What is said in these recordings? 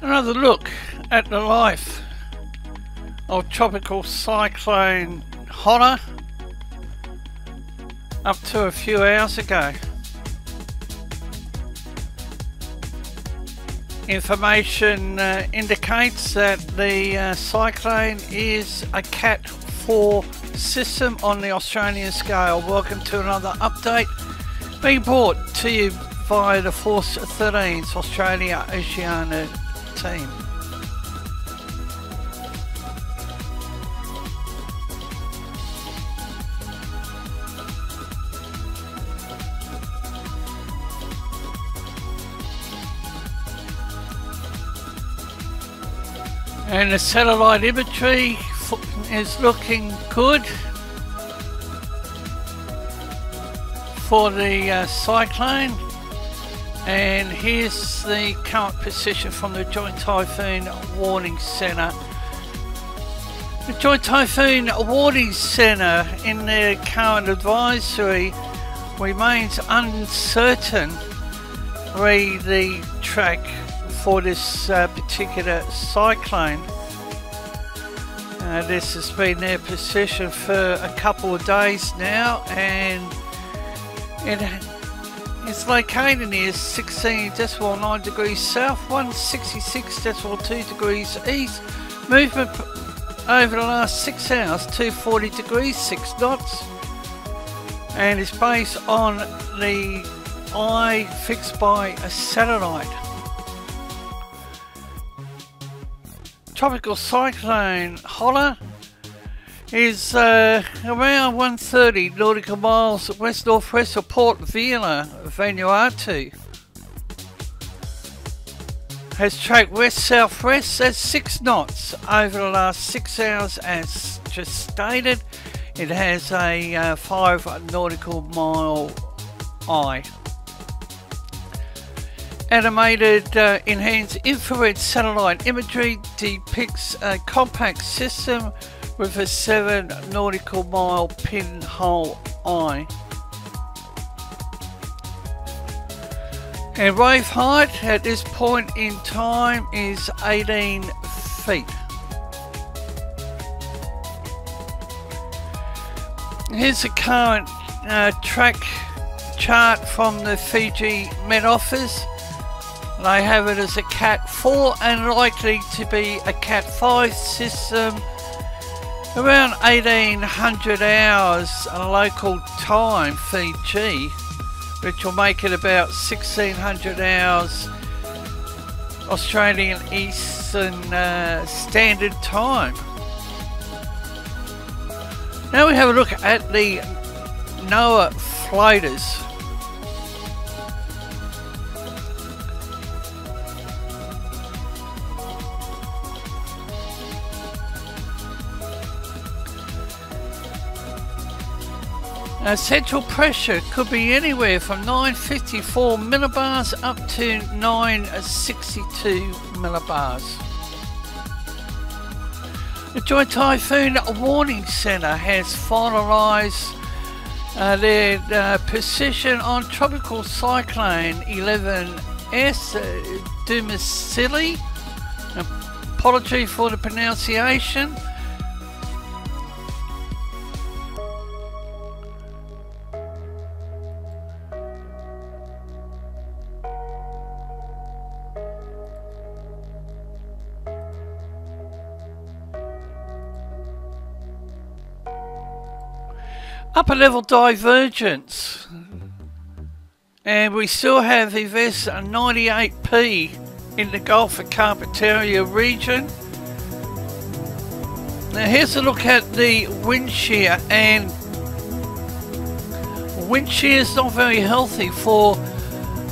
Another look at the life of Tropical Cyclone Hola up to a few hours ago. Information indicates that the cyclone is a Cat 4 system on the Australian scale. Welcome to another update being brought to you by the Force 13's Australia Oceania team. And the satellite imagery is looking good for the cyclone. And here's the current position from the Joint Typhoon Warning Center. The Joint Typhoon Warning Center, in their current advisory, remains uncertain re the track for this particular cyclone. This has been their position for a couple of days now, and it's located near 16.9 degrees south, 166.2 degrees east. Movement over the last 6 hours, 240 degrees, 6 knots, and is based on the eye fixed by a satellite. Tropical Cyclone Hola is around 130 nautical miles west-northwest of Port Vila, Vanuatu. Has tracked west-southwest at 6 knots over the last 6 hours as just stated. It has a 5 nautical mile eye. Animated enhanced infrared satellite imagery depicts a compact system with a 7 nautical mile pinhole eye. And wave height at this point in time is 18 feet. Here's the current track chart from the Fiji Met Office. They have it as a Cat 4 and likely to be a Cat 5 system around 1800 hours local time Fiji, which will make it about 1600 hours Australian Eastern Standard Time. Now we have a look at the NOAA floaters. Central pressure could be anywhere from 954 millibars up to 962 millibars. The Joint Typhoon Warning Center has finalised their position on Tropical Cyclone 11S, Domicili. Apology for the pronunciation. Upper level divergence, and we still have Invest 98P in the Gulf of Carpentaria region. Now here's a look at the wind shear, and wind shear is not very healthy for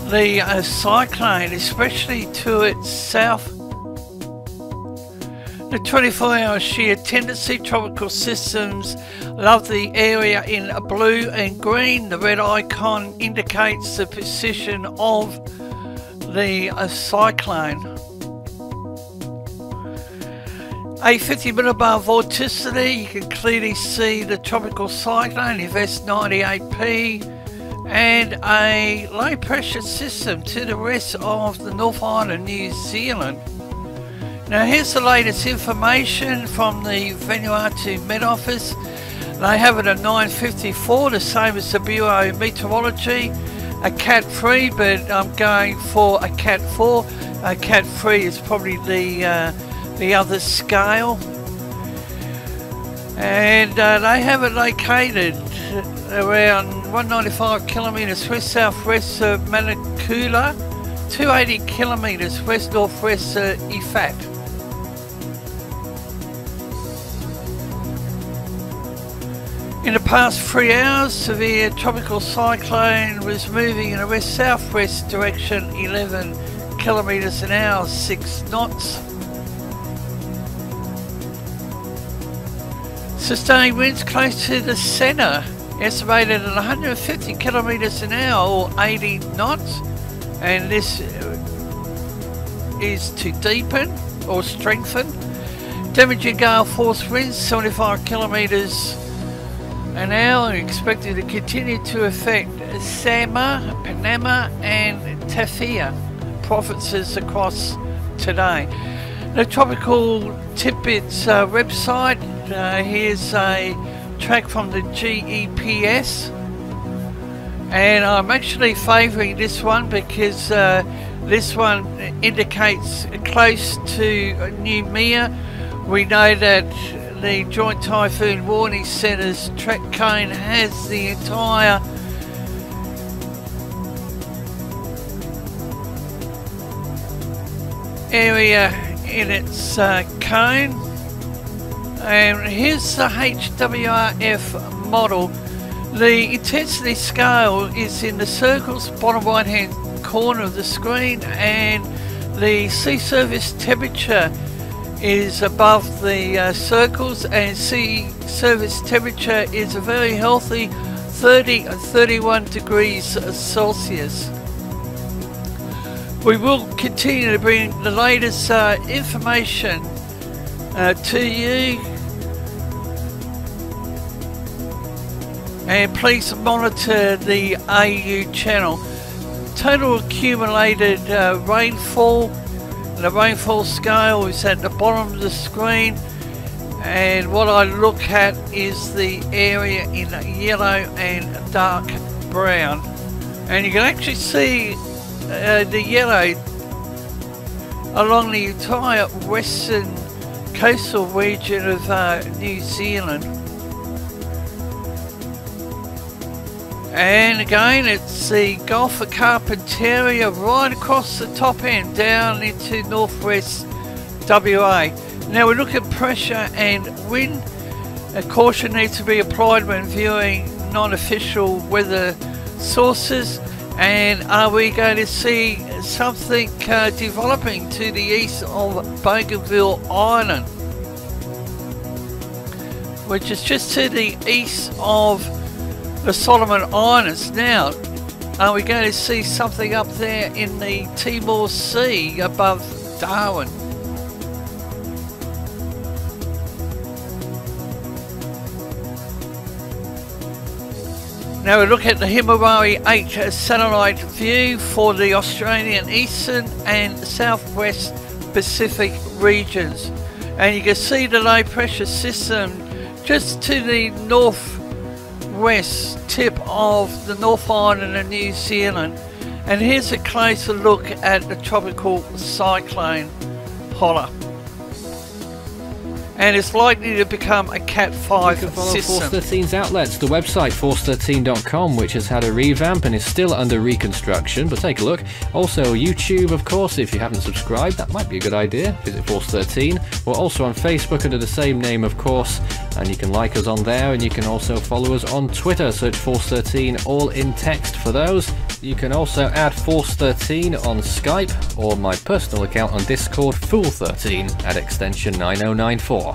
the cyclone, especially to its south. The 24-hour shear tendency, tropical systems love the area in blue and green. The red icon indicates the position of the cyclone. A 50 millibar vorticity, you can clearly see the tropical cyclone, Invest 98P, and a low pressure system to the west of the North Island, New Zealand. Now here's the latest information from the Vanuatu Met Office. They have it at 9:54, the same as the Bureau of Meteorology. A Cat 3, but I'm going for a Cat 4. A Cat 3 is probably the other scale. And they have it located around 195 kilometres west southwest of Manukula, 280 kilometres west northwest of Ifat. In the past 3 hours, severe tropical cyclone was moving in a west-southwest direction 11 kilometres an hour, 6 knots. Sustained winds close to the centre, estimated at 150 kilometres an hour or 80 knots. And this is to deepen or strengthen. Damaging gale force winds, 75 kilometres an hour, expected to continue to affect Sama, Panama and Tafia provinces across today. The Tropical Tipbits website, here's a track from the GEPS, and I'm actually favouring this one because this one indicates close to Numea. We know that the Joint Typhoon Warning Center's track cone has the entire area in its cone. And here's the HWRF model. The intensity scale is in the circles, bottom right hand corner of the screen, and the sea surface temperature is above the circles, and sea surface temperature is a very healthy 30 and 31 degrees Celsius. We will continue to bring the latest information to you, and please monitor the AU channel. Total accumulated rainfall. The rainfall scale is at the bottom of the screen, and what I look at is the area in yellow and dark brown, and you can actually see the yellow along the entire western coastal region of New Zealand. And again, it's the Gulf of Carpentaria right across the top end down into northwest WA. Now we look at pressure and wind. Caution needs to be applied when viewing non-official weather sources. And are we going to see something developing to the east of Bougainville Island, which is just to the east of the Solomon Islands? Now, are we going to see something up there in the Timor Sea above Darwin? Now we look at the Himawari 8 satellite view for the Australian Eastern and Southwest Pacific regions, and you can see the low pressure system just to the north west tip of the North Island of New Zealand. And here's a closer look at the tropical cyclone Hola, and it's likely to become a Cat 5 system. You can follow Force 13's outlets, the website force13.com, which has had a revamp and is still under reconstruction, but take a look. Also YouTube, of course, if you haven't subscribed, that might be a good idea. Visit Force 13. We're also on Facebook under the same name, of course, and you can like us on there, and you can also follow us on Twitter. Search Force 13 all in text for those. You can also add Force 13 on Skype, or my personal account on Discord, Fool 13 at extension 9094.